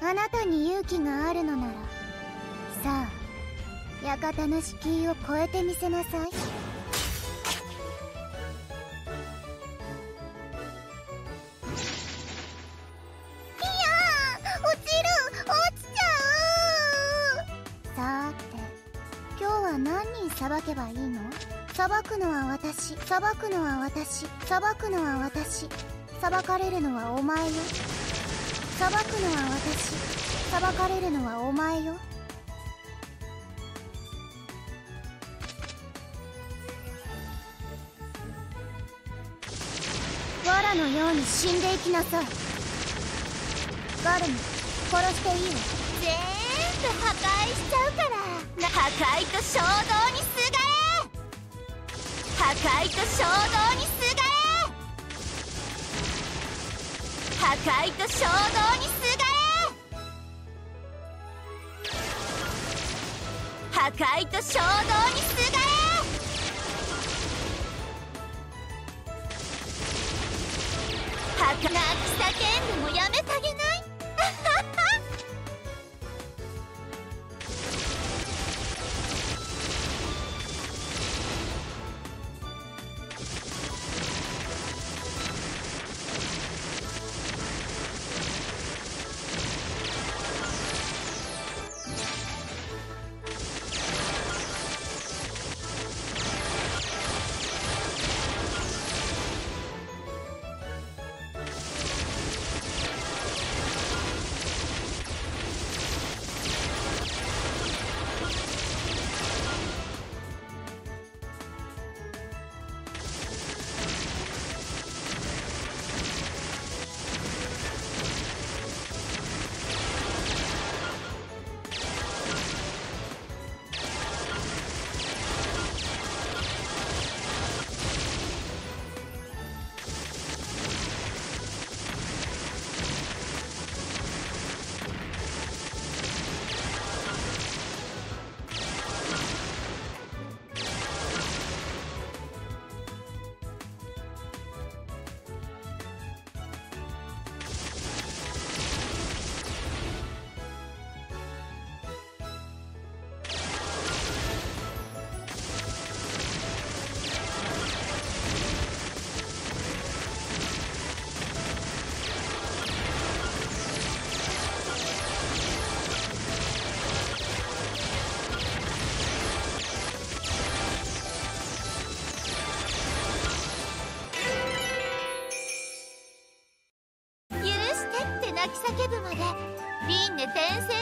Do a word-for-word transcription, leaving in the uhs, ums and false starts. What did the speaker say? あなたに勇気があるのなら、さあ館の敷居を越えてみせなさい。さばけばいいの？さばくのは私、さばくのは私、さばくのは私、さばかれるのはお前よ。さばくのは私、さばかれるのはお前よ。わらのように死んでいきなさい。ガルム、殺していいわ。全部破壊しちゃうから。破壊と衝動にすがれ、破壊と衝動にすがれ、破壊と衝動にすがれ、破壊と衝動にすがれ。はか泣き叫んでもやめてあげない。先生